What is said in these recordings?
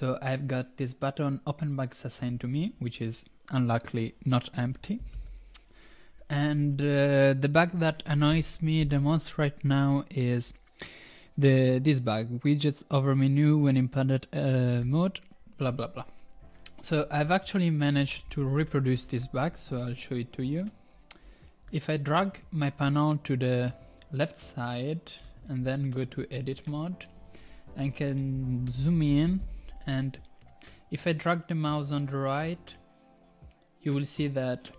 So I've got this button open box assigned to me, which is unluckily not empty. And the bug that annoys me the most right now is this bug, widgets over menu when in padded mode, blah blah blah. So I've actually managed to reproduce this bug, so I'll show it to you. If I drag my panel to the left side and then go to edit mode, I can zoom in, and if I drag the mouse on the right, you will see that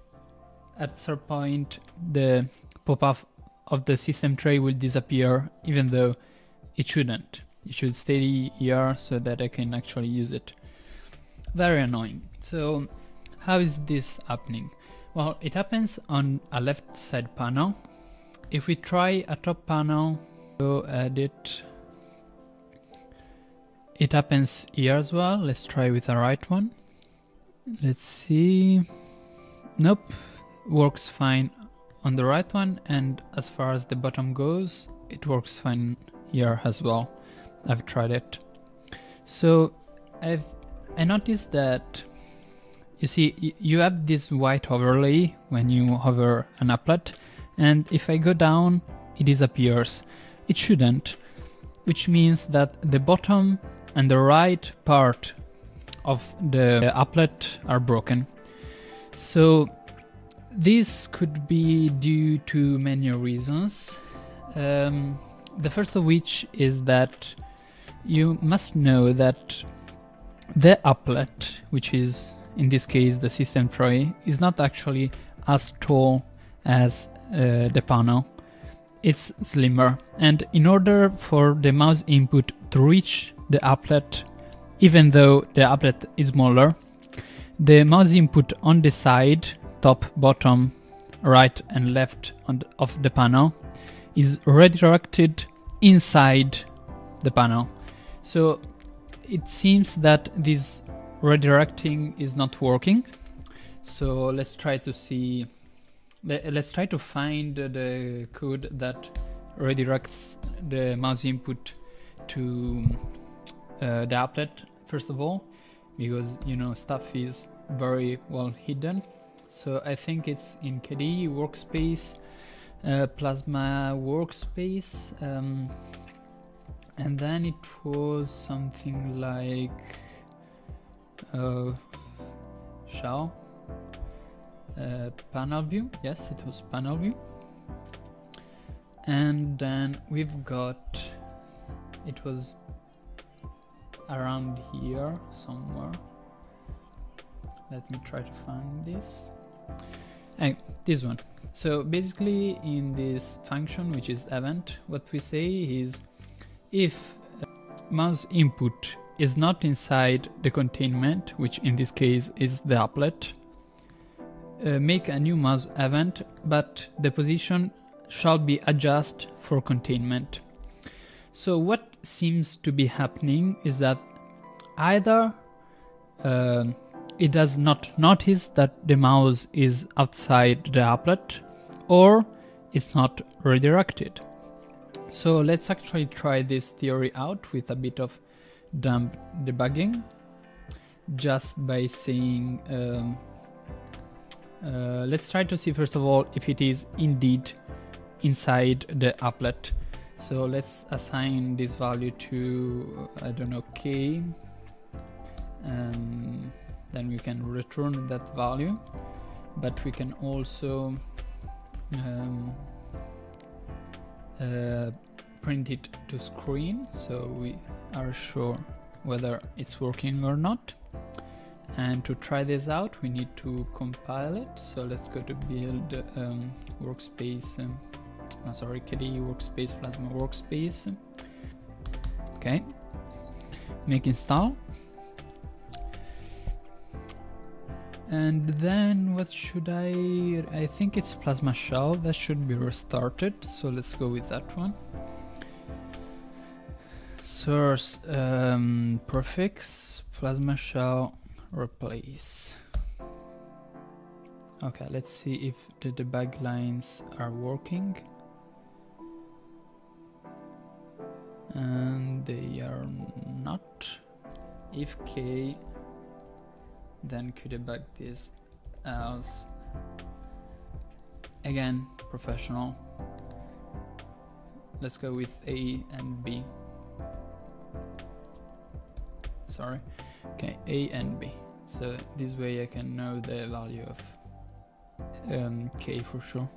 at some point the pop-up of the system tray will disappear, even though it shouldn't. It should stay here so that I can actually use it. Very annoying. So how is this happening? Well, it happens on a left side panel. If we try a top panel, go edit, it happens here as well. Let's try with the right one. Let's see. Nope, works fine on the right one, and as far as the bottom goes, it works fine here as well. I've tried it. So I noticed that, you see, you have this white overlay when you hover an applet, and if I go down, it disappears. It shouldn't, which means that the bottom and the right part of the applet are broken. So this could be due to many reasons, the first of which is that you must know that the applet, which is in this case the system tray, is not actually as tall as the panel. It's slimmer, and in order for the mouse input to reach the applet, even though the applet is smaller, the mouse input on the side, top, bottom, right and left of the panel, is redirected inside the panel. So it seems that this redirecting is not working. So let's try to see, let's try to find the code that redirects the mouse input to the applet, first of all, because, you know, stuff is very well hidden. So I think it's in KDE workspace, Plasma workspace, and then it was something like shell, panel view. Yes, it was panel view. And then we've got, it was around here somewhere. Let me try to find this. And this one. So basically in this function, which is event, what we say is if mouse input is not inside the containment, which in this case is the applet, make a new mouse event, but the position shall be adjusted for containment. So what seems to be happening is that either it does not notice that the mouse is outside the applet, or it's not redirected. So let's actually try this theory out with a bit of dumb debugging, just by saying, let's try to see first of all if it is indeed inside the applet. So let's assign this value to, I don't know, K. Then we can return that value, but we can also print it to screen, so we are sure whether it's working or not. And to try this out, we need to compile it. So let's go to build workspace, sorry, KDE workspace, Plasma workspace. Okay, make install. And then what should I think it's Plasma Shell that should be restarted, so let's go with that one. Source prefix Plasma Shell replace. Okay, let's see if the debug lines are working, and they are not. if k, then QDebug this, else, again, professional. Let's go with A and B. Sorry, okay, A and B. So this way I can know the value of K for sure.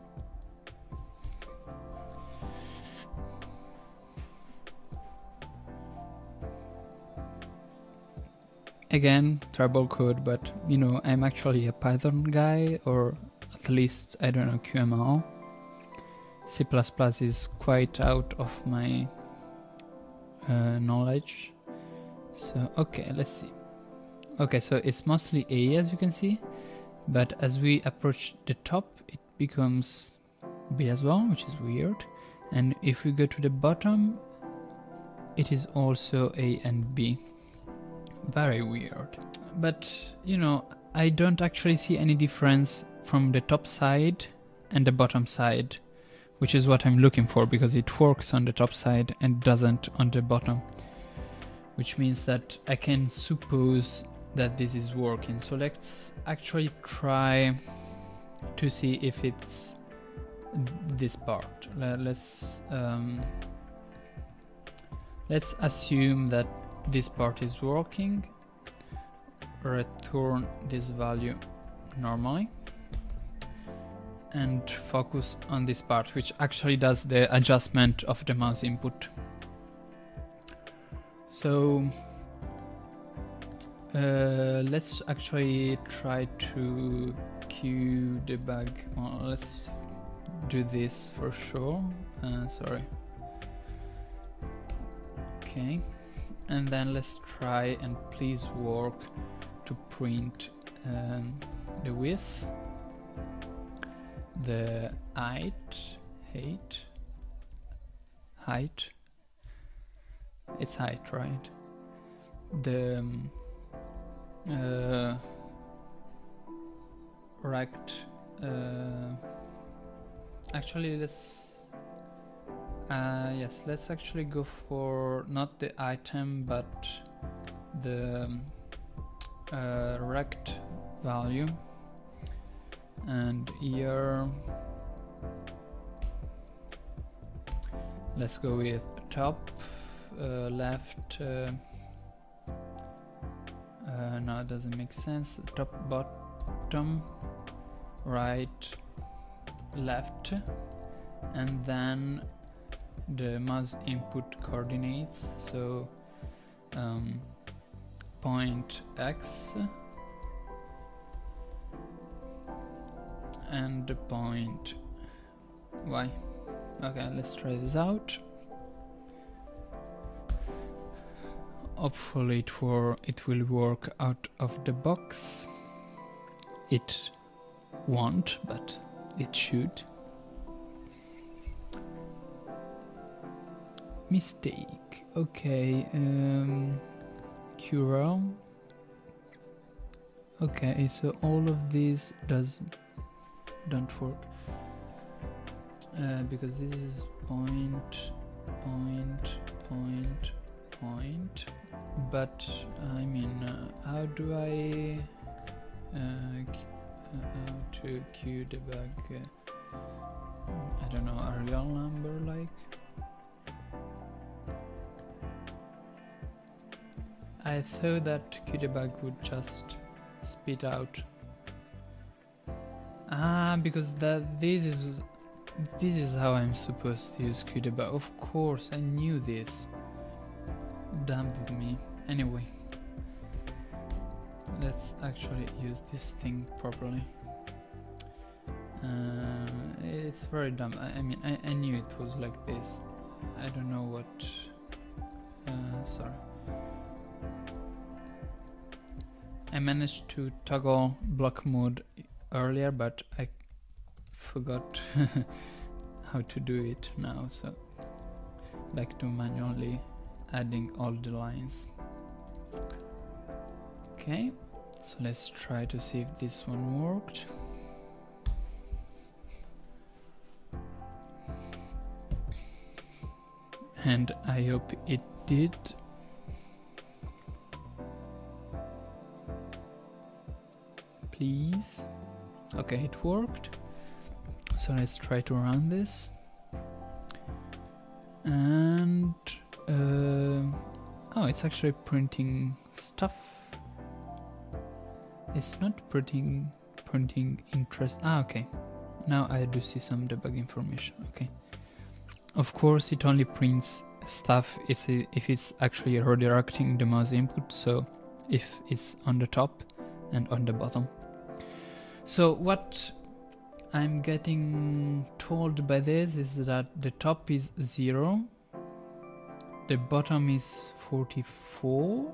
Again, trouble code, but you know, I'm actually a Python guy, or at least I don't know QML. C++ is quite out of my knowledge. So okay, let's see. Okay, so it's mostly A as you can see, but as we approach the top it becomes B as well, which is weird. And if we go to the bottom it is also A and B. Very weird. But you know, I don't actually see any difference from the top side and the bottom side, which is what I'm looking for, because it works on the top side and doesn't on the bottom, which means that I can suppose that this is working. So let's actually try to see if it's this part. Let's assume that this part is working. Return this value normally and focus on this part, which actually does the adjustment of the mouse input. So let's actually try to QDebug. Well, let's do this for sure. Sorry. Okay. And then let's try and please work to print the width, the height, it's height, right? The rect. Actually, let's actually go for not the item but the rect value. And here let's go with top, left, no, it doesn't make sense, top, bottom, right, left, and then the mouse input coordinates, so point X and the point Y. Okay, let's try this out. Hopefully it will work out of the box. It won't, but it should. Mistake. Okay, QRL. Okay, so all of this don't work because this is point, but I mean how do I how to QDebug I don't know, a real number like? I thought that QDebug would just spit out. Ah, because this is how I'm supposed to use QDebug. Of course, I knew this. Damn me. Anyway, let's actually use this thing properly. It's very dumb. I mean, I knew it was like this. I don't know what. Sorry. I managed to toggle block mode earlier, but I forgot how to do it now, so back to manually adding all the lines. Okay, so let's try to see if this one worked. And I hope it did. please. Okay, it worked. So let's try to run this. And oh, it's actually printing stuff. It's not printing interest. Ah, okay. Now I do see some debug information. Okay. Of course, it only prints stuff if it's actually redirecting the mouse input. So if it's on the top and on the bottom. So what I'm getting told by this is that the top is 0, the bottom is 44,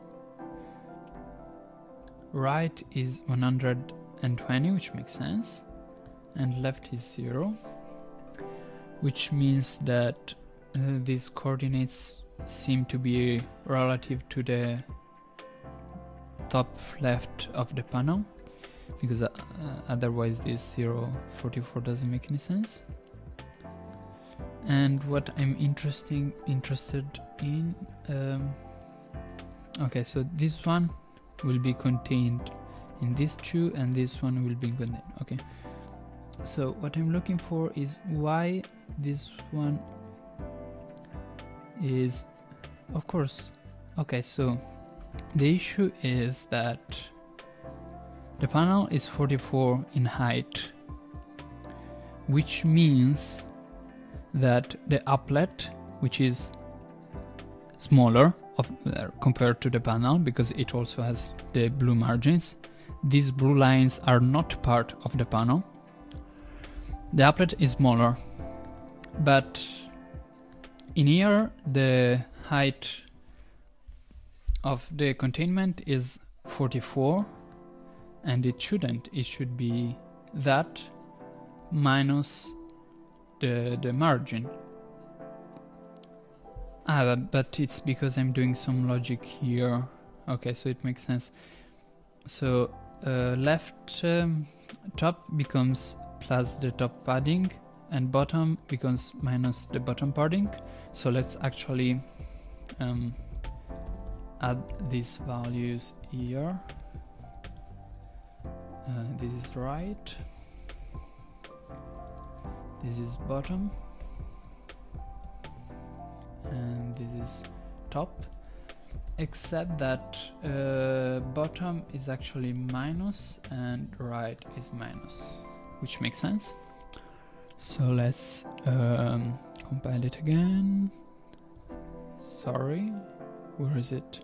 right is 120, which makes sense, and left is 0, which means that these coordinates seem to be relative to the top left of the panel, because otherwise this 044 doesn't make any sense. And what I'm interested in, okay, so this one will be contained in these two, and this one will be contained. Okay, so what I'm looking for is why this one is, of course, okay, so the issue is that the panel is 44 in height, which means that the applet, which is smaller compared to the panel, because it also has the blue margins, these blue lines are not part of the panel. The applet is smaller, but in here the height of the containment is 44. And it shouldn't, it should be that minus the margin. Ah, but it's because I'm doing some logic here. Okay, so it makes sense. So left top becomes plus the top padding, and bottom becomes minus the bottom padding. So let's actually add these values here. This is right, this is bottom, and this is top, except that bottom is actually minus and right is minus, which makes sense. So let's compile it again. Sorry, where is it?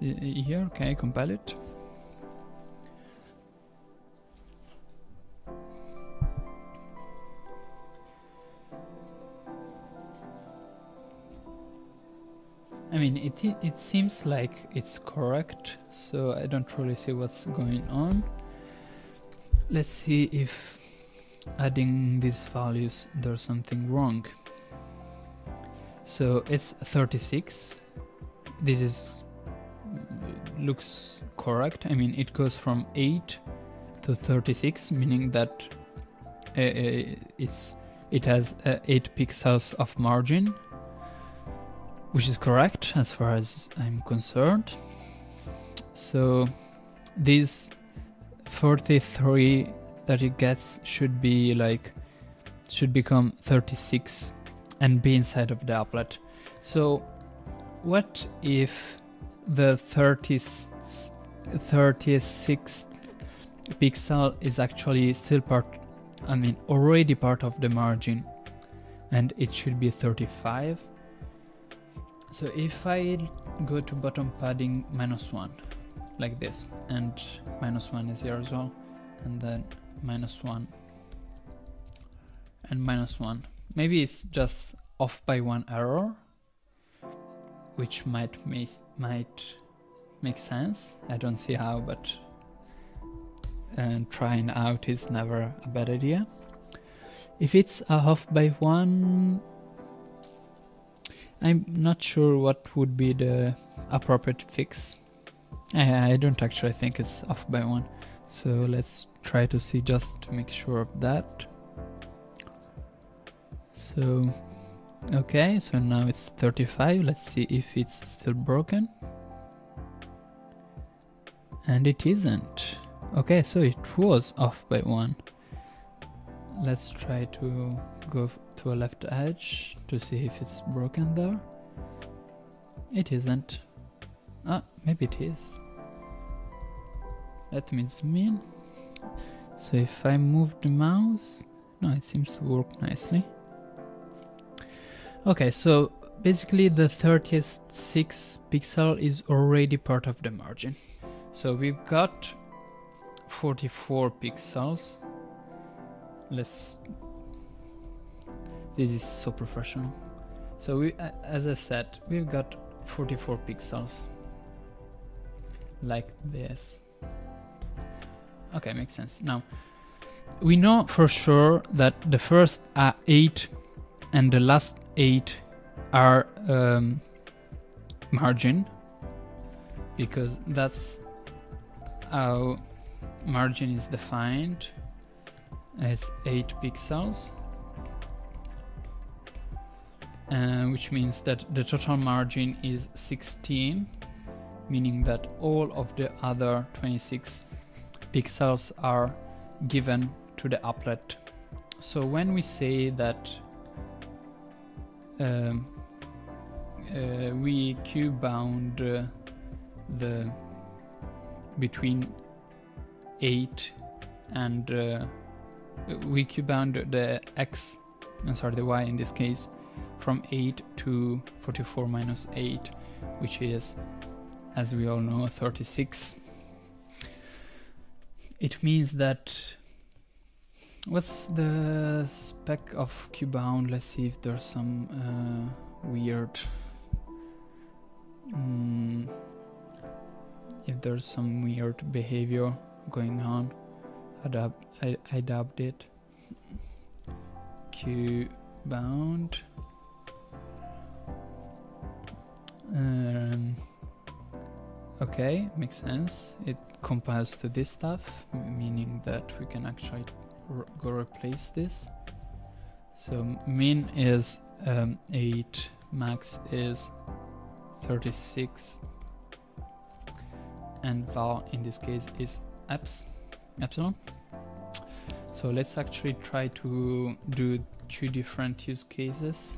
Here, okay, compile it. I mean, it seems like it's correct, so I don't really see what's going on. Let's see if adding these values there's something wrong. So it's 36. This is looks correct. I mean, it goes from 8 to 36, meaning that it has 8 pixels of margin, which is correct as far as I'm concerned. So this 43 that it gets should be like, should become 36 and be inside of the applet. So what if the 36th pixel is actually still part, I mean already part of the margin, and it should be 35? So if I go to bottom padding -1 like this, and -1 is here as well, and then -1 and -1, maybe it's just off by 1 error, which might make sense. I don't see how, but trying out is never a bad idea. If it's off by 1, I'm not sure what would be the appropriate fix. I don't actually think it's off by 1, so let's try to see just to make sure of that. So okay, so now it's 35. Let's see if it's still broken, and it isn't. Okay, so it was off by one. Let's try to go to a left edge to see if it's broken there. It isn't. Ah, maybe it is. Let me zoom in. So if I move the mouse, no, it seems to work nicely. Okay, so basically the 36 pixel is already part of the margin. So we've got 44 pixels. This is so professional. So we, as I said, we've got 44 pixels like this. Okay, makes sense. Now we know for sure that the first 8 and the last 8 are margin, because that's how margin is defined, as 8 pixels, which means that the total margin is 16, meaning that all of the other 26 pixels are given to the applet. So when we say that we QBound the between 8 and we QBound the X, I'm sorry, the Y in this case, from 8 to 44 minus 8, which is, as we all know, 36. It means that, what's the spec of QBound? Let's see if there's some weird, if there's some weird behavior going on. I dubbed it QBound. Okay, makes sense. It compiles to this stuff, meaning that we can actually go replace this. So min is 8, max is 36, and var in this case is epsilon. So let's actually try to do 2 different use cases,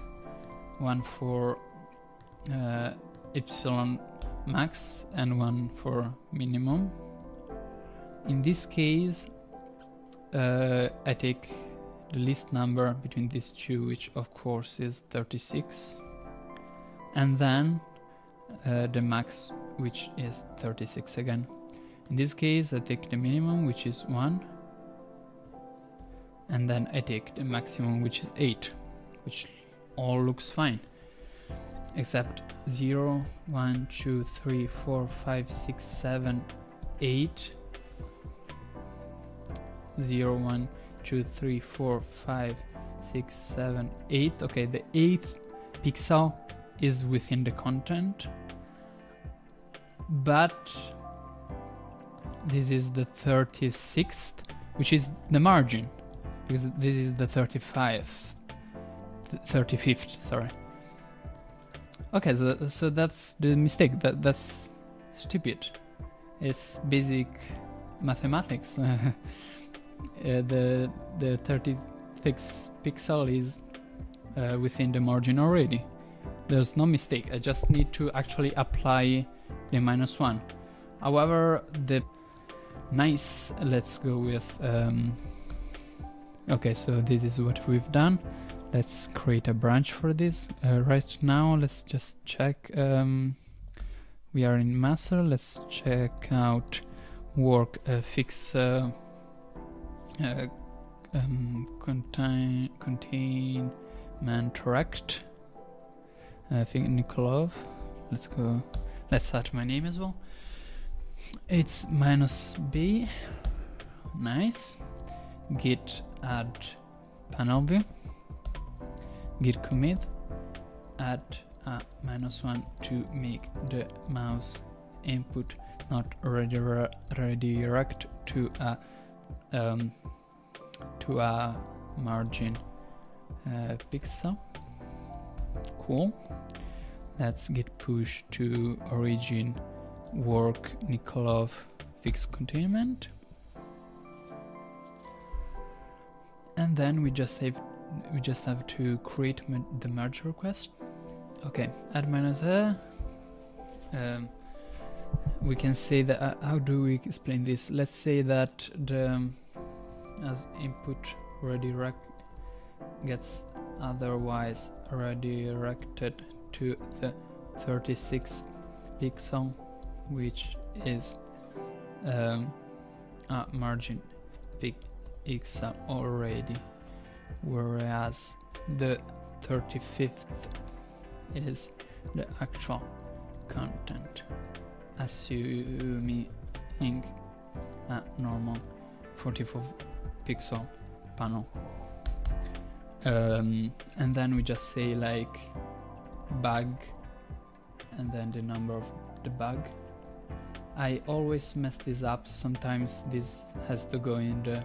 one for epsilon max and one for minimum. In this case, I take the least number between these two, which of course is 36, and then the max, which is 36 again. In this case, I take the minimum, which is 1, and then I take the maximum, which is 8, which all looks fine, except 0, 1, 2, 3, 4, 5, 6, 7, 8, 0, 1, 2, 3, 4, 5, 6, 7, 8. Okay, the 8th pixel is within the content, but this is the 36th, which is the margin, because this is the 35th, sorry. Okay, so that's the mistake. That's stupid. It's basic mathematics. The 36 pixel is within the margin already. There's no mistake. I just need to actually apply the -1. However, the nice. Let's go with. Okay, so this is what we've done. Let's create a branch for this. Right now, let's just check. We are in master. Let's check out work fix containment rect. I think Nikolov. Let's go. Let's add my name as well. It's -b. Nice. Git add panel view. Git commit, add a -1 to make the mouse input not redirect to a margin pixel. Cool. Let's git push to origin work Nikolov fix containment. and then we just have to create the merge request. Okay, add minus a. We can say that. How do we explain this? Let's say that the as input redirect gets otherwise redirected to the 36th pixel, which is a margin pixel already, whereas the 35th is the actual content, assuming a normal 44 pixel panel. And then we just say like bug and then the number of the bug. I always mess this up. Sometimes this has to go in the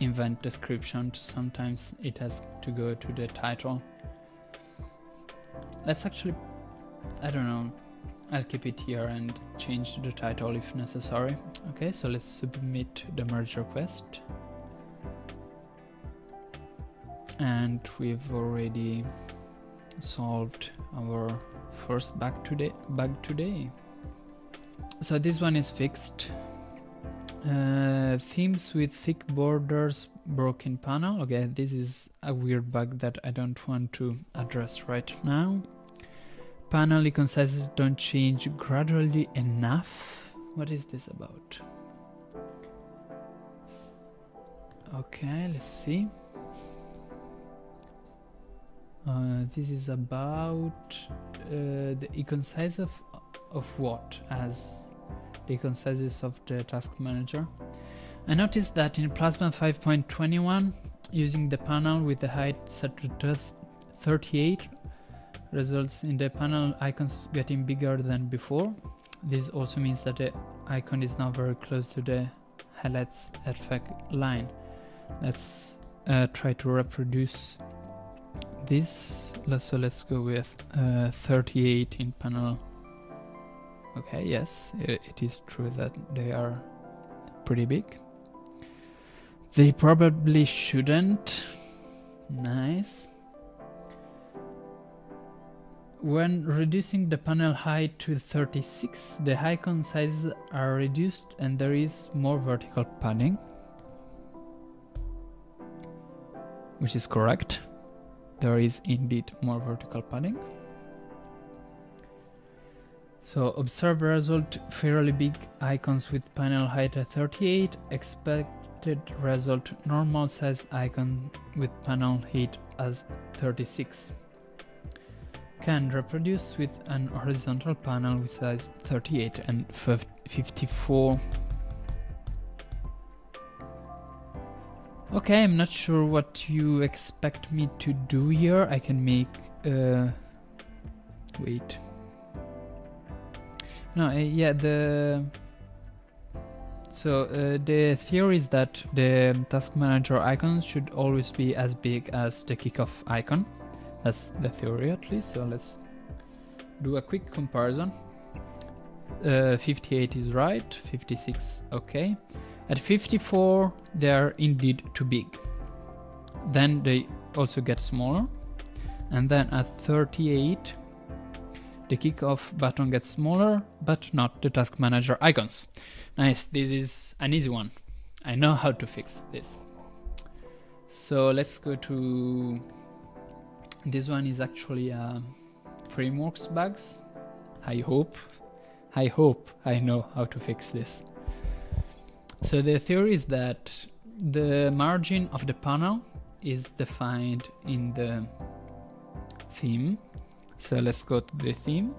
event description, sometimes it has to go to the title. Let's actually, I don't know, I'll keep it here and change the title if necessary. Okay, so let's submit the merge request. And we've already solved our first bug today. So this one is fixed. Themes with thick borders, broken panel. Okay, this is a weird bug that I don't want to address right now. Panel icon sizes don't change gradually enough. What is this about? Okay, let's see. This is about the icon size of what? As the icon sizes of the task manager. I noticed that in Plasma 5.21, using the panel with the height set to 38 results in the panel icons getting bigger than before. This also means that the icon is now very close to the highlights effect line. Let's try to reproduce this. So let's go with 38 in panel. Okay, yes, it is true that they are pretty big. They probably shouldn't. Nice. When reducing the panel height to 36, the icon sizes are reduced and there is more vertical padding, which is correct. There is indeed more vertical padding. So observe result, fairly big icons with panel height at 38, expected result, normal sized icon with panel height as 36. Can reproduce with an horizontal panel with size 38 and 54. Okay, I'm not sure what you expect me to do here. I can make... wait. No, yeah, the... So, the theory is that the task manager icons should always be as big as the kickoff icon. That's the theory, at least. So let's do a quick comparison. 58 is right, 56 okay. At 54 they are indeed too big, then they also get smaller, and then at 38 the kickoff button gets smaller, but not the task manager icons. Nice, this is an easy one. I know how to fix this. So let's go to... This one is actually a frameworks bugs. I hope I know how to fix this. So the theory is that the margin of the panel is defined in the theme. So let's go to the theme.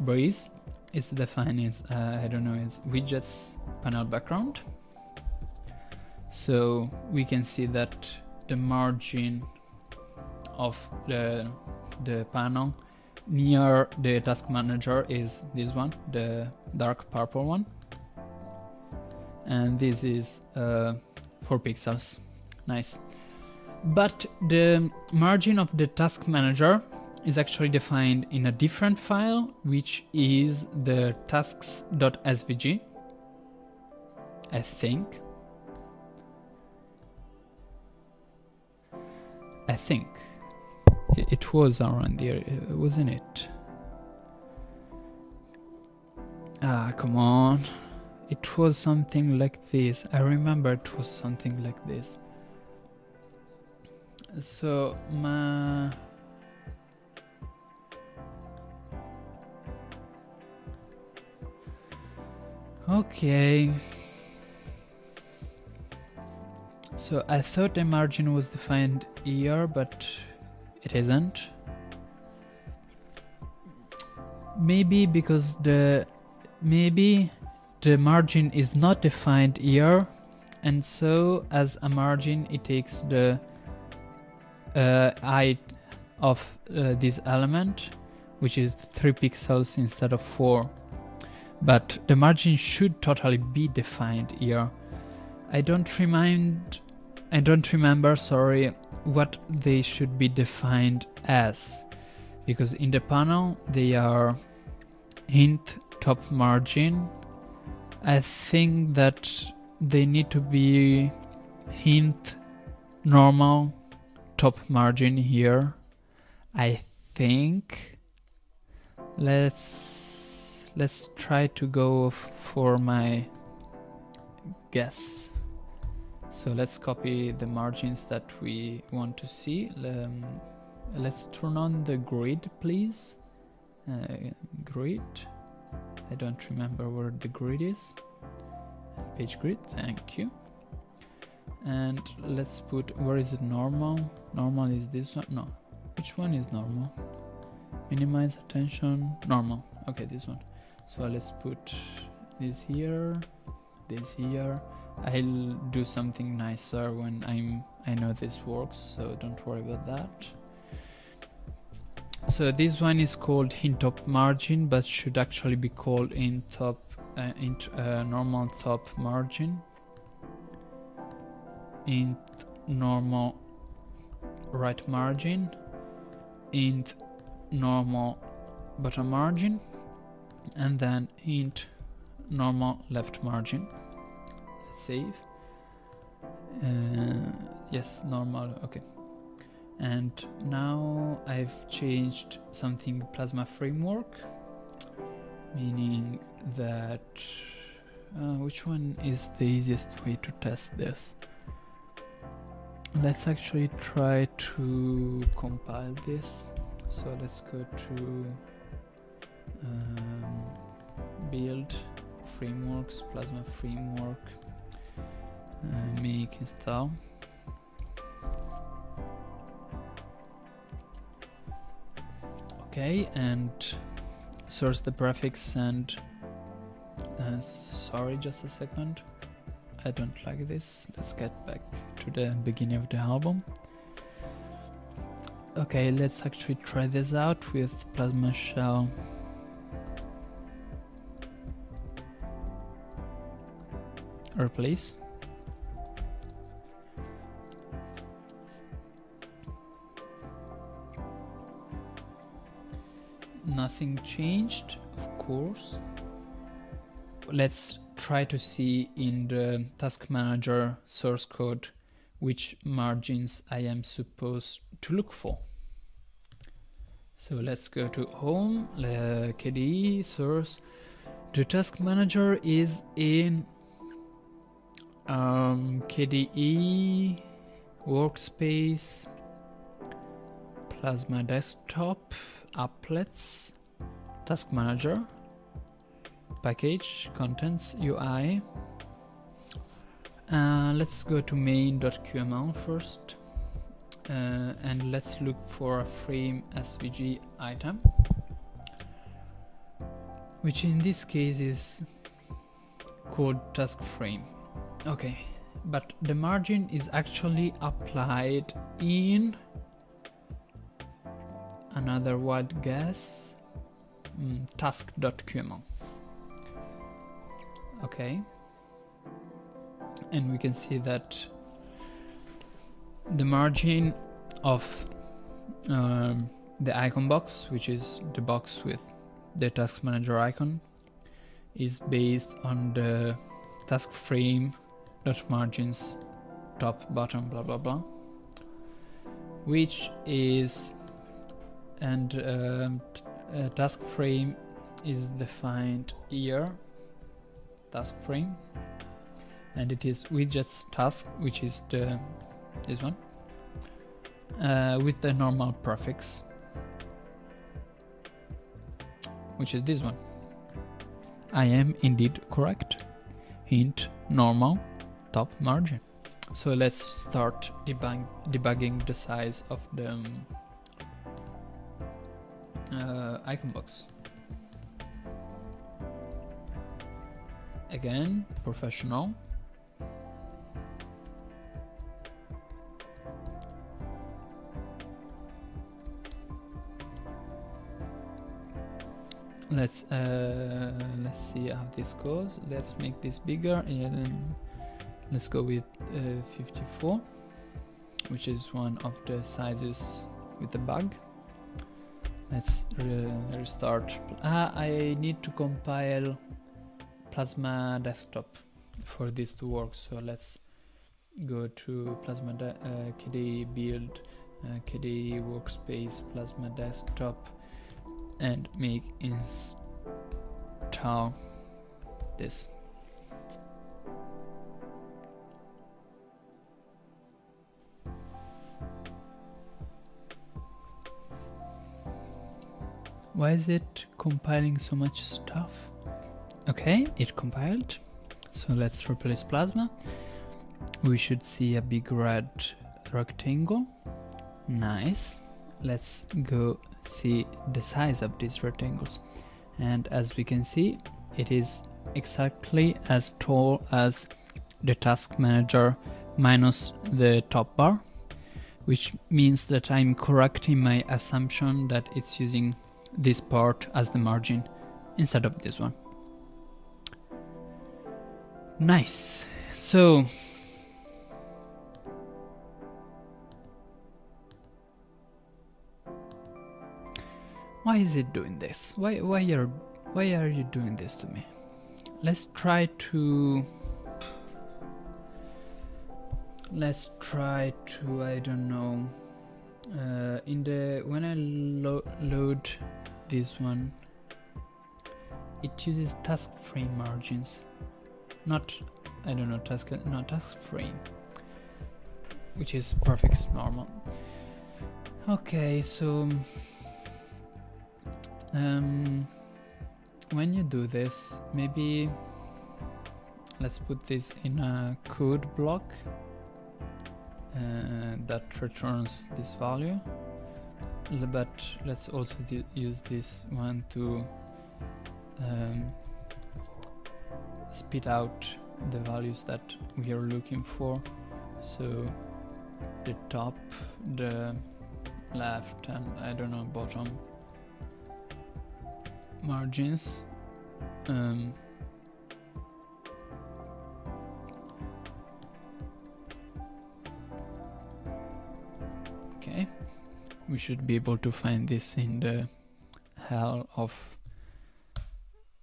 Breeze. It's defined as I don't know, as widgets panel background. So we can see that the margin of the panel near the task manager is this one, the dark purple one, and this is 4 pixels. Nice. But the margin of the task manager is actually defined in a different file, which is the tasks.svg, I think. I think it was around there, wasn't it? Ah, come on. It was something like this. I remember it was something like this. So my okay, so I thought a margin was defined here, but it isn't. Maybe because the margin is not defined here, and so as a margin it takes the height of this element, which is 3 pixels instead of 4. But the margin should totally be defined here. I don't remember, sorry, what they should be defined as, because in the panel they are hint top margin. I think that they need to be hint normal top margin here, I think. Let's try to go for my guess. So let's copy the margins that we want to see. Let's turn on the grid, please. Grid. I don't remember where the grid is. Page grid, thank you. And let's put, where is it normal? Normal is this one? No. Which one is normal? Minimize attention. Normal. Okay, this one. So let's put this here, this here. I'll do something nicer when I know this works, so don't worry about that. So this one is called hint top margin, but should actually be called hint top normal top margin. Hint normal right margin, hint normal bottom margin, and then hint normal left margin. Let's save. Yes, normal. Okay, and now I've changed something Plasma Framework, meaning that which one is the easiest way to test this? Let's actually try to compile this. So let's go to build frameworks, Plasma Framework, make install. Okay, and source the prefix and sorry, just a second, I don't like this. Let's get back to the beginning of the album. Okay, let's actually try this out with Plasma Shell. Replace. Nothing changed, of course. Let's try to see in the task manager source code which margins I am supposed to look for. So let's go to home, KDE, source. The task manager is in KDE, workspace, Plasma Desktop, applets, task manager, package, contents, UI. Let's go to main.qml first, and let's look for a FrameSVG item, which in this case is called task frame. Okay, but the margin is actually applied in another wild guess, task.qml. Okay. And we can see that the margin of the icon box, which is the box with the task manager icon, is based on the task frame dot margins top, bottom, blah blah blah, which is, and task frame is defined here, task frame, and it is widgets task, which is the this one with the normal prefix, which is this one. I am indeed correct. Hint normal top margin. So let's start debugging the size of the icon box. Again, professional. Let's see how this goes. Let's make this bigger, and let's go with 54, which is one of the sizes with the bug. Let's restart. I need to compile Plasma Desktop for this to work. So let's go to Plasma KDE build, KDE workspace, Plasma Desktop, and make install this. Why is it compiling so much stuff? Okay, it compiled. So let's replace Plasma. We should see a big red rectangle. Nice. Let's go see the size of these rectangles, and as we can see, it is exactly as tall as the task manager minus the top bar, which means that I'm correct in my assumption that it's using this part as the margin instead of this one. Nice. So why is it doing this? Why are you doing this to me? Let's try to I don't know. When I load this one, it uses task frame margins, not I don't know task frame, which is perfect normal. Okay, so. When you do this, maybe let's put this in a code block that returns this value, but let's also use this one to spit out the values that we are looking for. So the top, the left, and I don't know, bottom margins, okay, we should be able to find this in the hell of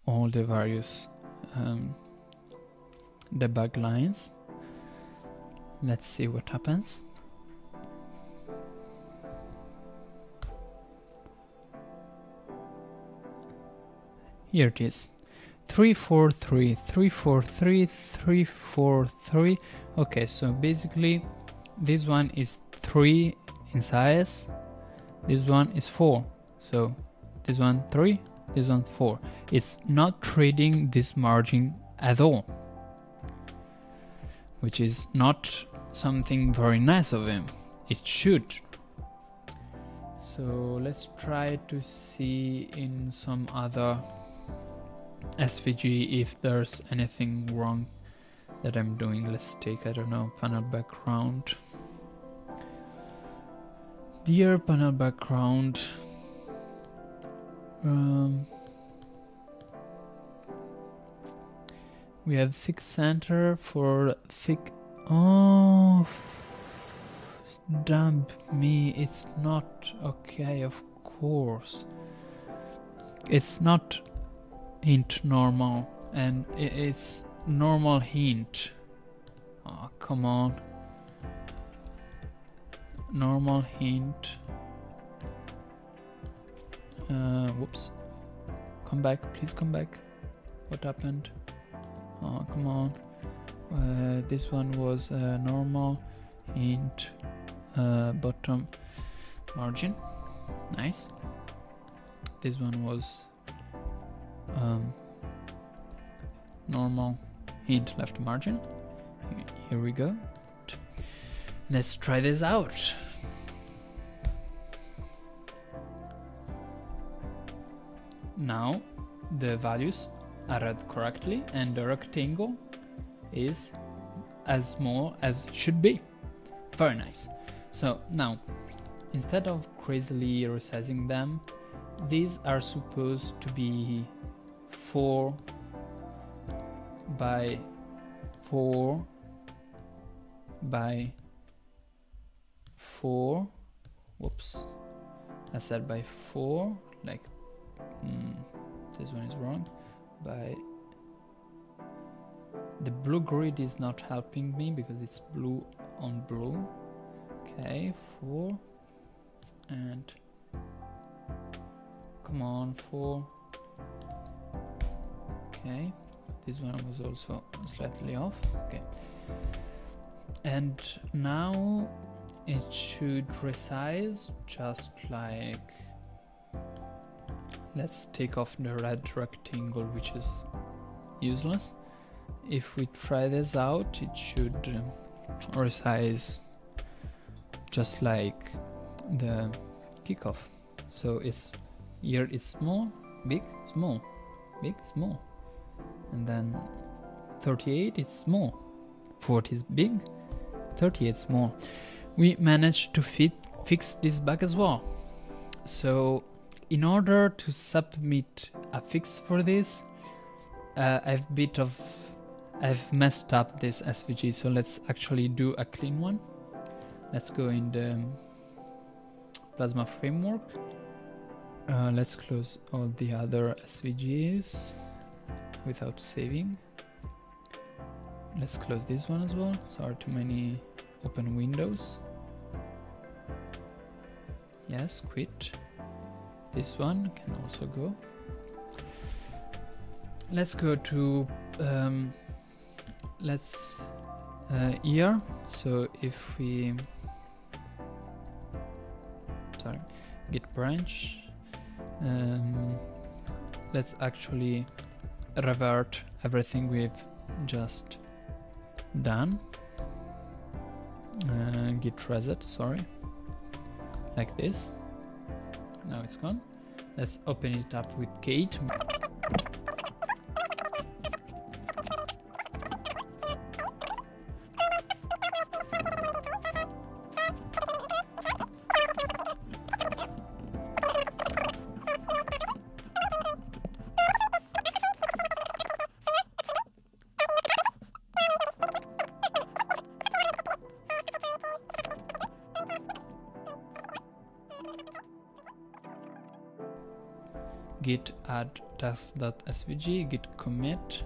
all the various debug lines. Let's see what happens. Here it is, 343, 343, 343. Okay, so basically this one is 3 in size, this one is 4, so this one 3, this one 4. It's not trading this margin at all, which is not something very nice of him. It should. So let's try to see in some other SVG if there's anything wrong that I'm doing. Let's take, I don't know, panel background. Dear panel background, we have thick center for thick. Oh, damn me, it's not okay. Of course, it's not. Hint normal, and it's normal hint. Oh, come on. normal hint. Whoops. Come back, please come back. What happened? Oh, come on. This one was normal hint bottom margin. Nice. This one was normal hint left margin. Here we go. Let's try this out. Now the values are read correctly and the rectangle is as small as it should be. Very nice. So now, instead of crazily resizing them, these are supposed to be 4 by 4 by 4. Whoops, I said by 4, like this one is wrong. By the blue grid is not helping me because it's blue on blue. Okay, 4 and come on, 4. Okay, this one was also slightly off. Okay, and now it should resize just like, let's take off the red rectangle, which is useless. If we try this out, it should resize just like the kickoff. So it's here, it's small, big, small, big, small, and then 38 is small, 40 is big, 38 is small. We managed to fix this bug as well. So in order to submit a fix for this, I've messed up this SVG, so let's actually do a clean one. Let's go in the Plasma Framework. Let's close all the other SVGs without saving. Let's close this one as well. Sorry, too many open windows. Yes, quit. This one can also go. Let's go to here. So if we git branch, let's actually revert everything we've just done. Git reset, sorry, like this. Now it's gone. Let's open it up with Kate. Git add tasks.svg, git commit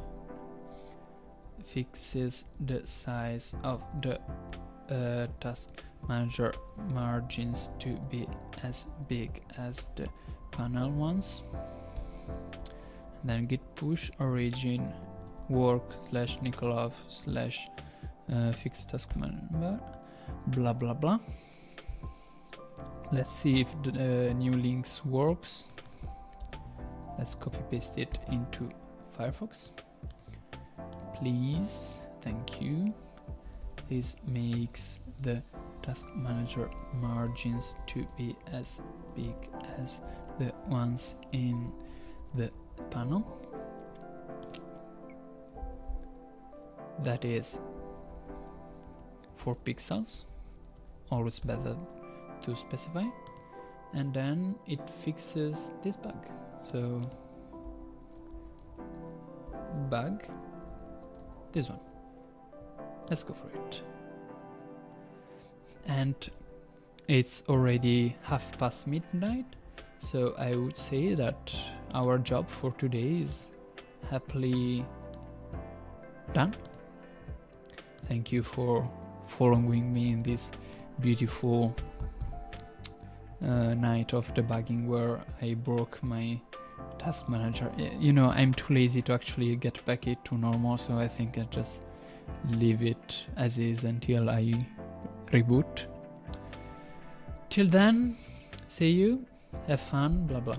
fixes the size of the task manager margins to be as big as the panel ones. And then git push origin work / Nikolov / fix task manager, blah blah blah. Let's see if the new links works. Let's copy paste it into Firefox, please, thank you. This makes the task manager margins to be as big as the ones in the panel. That is 4 pixels, always better to specify. And then it fixes this bug. So bug, this one, let's go for it. And it's already 12:30, so I would say that our job for today is happily done. Thank you for following me in this beautiful night of debugging where I broke my task manager. You know, I'm too lazy to actually get back it to normal, so I think I just leave it as is until I reboot. Till then, see you, have fun, blah blah.